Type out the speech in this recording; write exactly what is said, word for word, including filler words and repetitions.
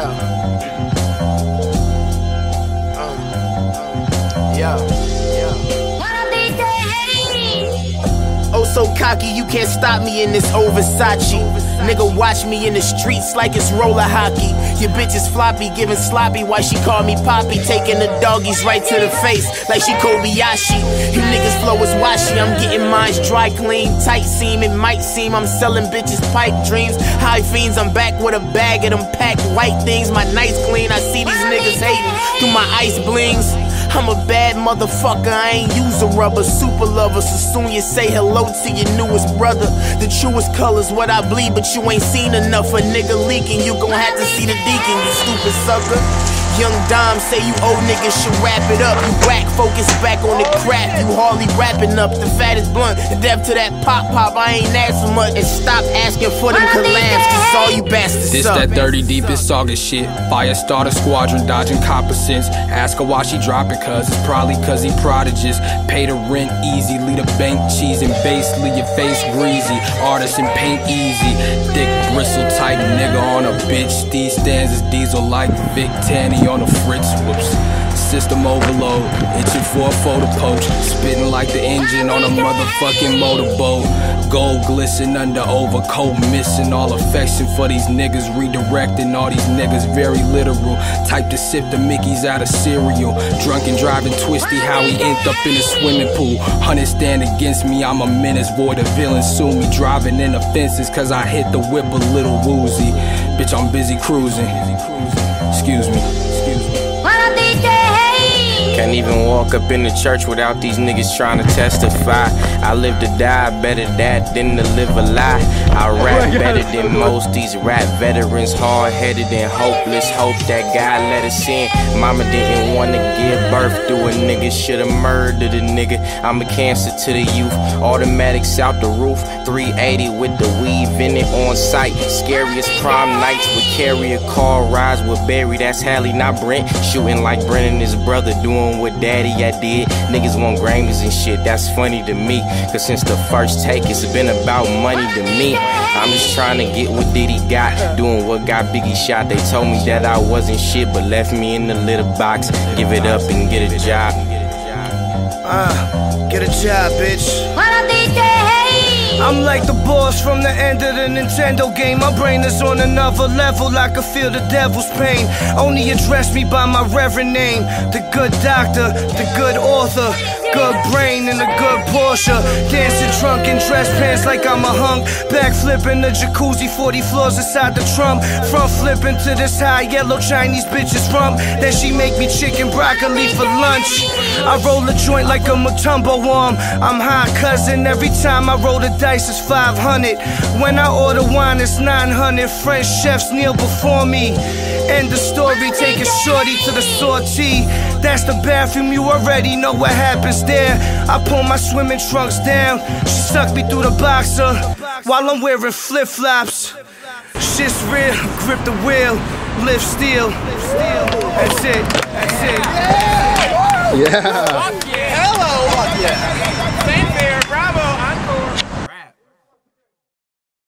Yeah. Um, yeah. Yeah. Oh, so cocky, you can't stop me in this old Versace. Nigga, watch me in the streets like it's roller hockey. Your bitch is floppy, giving sloppy. Why she call me Poppy? Taking the doggies right to the face like she Kobayashi. You niggas flow is washy. I'm getting mines dry, clean, tight seam. It might seem I'm selling bitches pipe dreams. High fiends, I'm back with a bag of them packed white things. My nights clean, I see these niggas hating through my ice blings. I'm a bad motherfucker, I ain't use a rubber. Super lover, so soon you say hello to your newest brother. The truest color's what I bleed, but you ain't seen enough. A nigga leaking, you gon' have to see the deacon, you stupid sucker. Young Dom say you old niggas should wrap it up. You whack, focus back on the crap. You hardly wrapping up, the fat is blunt. The depth to that pop-pop, I ain't asking much. And stop asking for them collabs, cause all you bastards this suck. That dirty deepest saga shit. Fire starter squadron, dodging copper cents. Ask her why she dropping. Cause it's probably cause he prodigious. Pay the rent easy, lead a bank cheese. And basically your face greasy. Artists and paint easy. Thick bristle tight nigga on a bitch. These stanzas diesel like Vic Tanny on a Fritz. Whoops. System overload, itching for a photo poach. Spitting like the engine on a motherfucking motorboat. Gold glisten under overcoat, missing all affection for these niggas. Redirecting all these niggas, very literal. Type to sip the Mickeys out of cereal. Drunken driving twisty, how he ended up in a swimming pool. Hundred stand against me, I'm a menace, void of villain. Sue me, driving in the fences, cause I hit the whip a little woozy. Bitch, I'm busy cruising. Excuse me. Excuse me. Can't even walk up in the church without these niggas trying to testify. I live to die, better that than to live a lie. I rap better than most, these rap veterans. Hard-headed and hopeless, hope that God let us in. Mama didn't want to give birth to a nigga, shoulda murdered a nigga. I'm a cancer to the youth, automatics out the roof. Three eighty with the weave in it on sight. Scariest prom nights with carrier car rides with Barry. That's Hallie, not Brent. Shooting like Brent and his brother, doing what daddy I did. Niggas want Grammys and shit, that's funny to me. Cause since the first take, it's been about money to me. I'm just trying to get what Diddy got, doing what got Biggie shot. They told me that I wasn't shit, but left me in the litter box. Give it up and get a job. Uh, get a job, bitch. I'm like the boss from the end of the Nintendo game. My brain is on another level, I can feel the devil's pain. Only address me by my reverend name. The good doctor, the good author, good brain and a good Porsche. Dancing drunk in dress pants like I'm a hunk. Back flipping the jacuzzi, forty floors inside the trunk. Front flipping to this high yellow Chinese bitch's rump. Then she make me chicken broccoli for lunch. I roll a joint like a Mutombo arm. I'm high cousin, every time I roll a dice is five hundred. When I order wine it's nine hundred. French chefs kneel before me. End the story, take a shorty to the sortie. That's the bathroom, you already know what happens there. I pull my swimming trunks down, she sucked me through the boxer while I'm wearing flip-flops. Shit's real, grip the wheel, lift steel. That's it, that's it. Yeah! Hello, fuck yeah!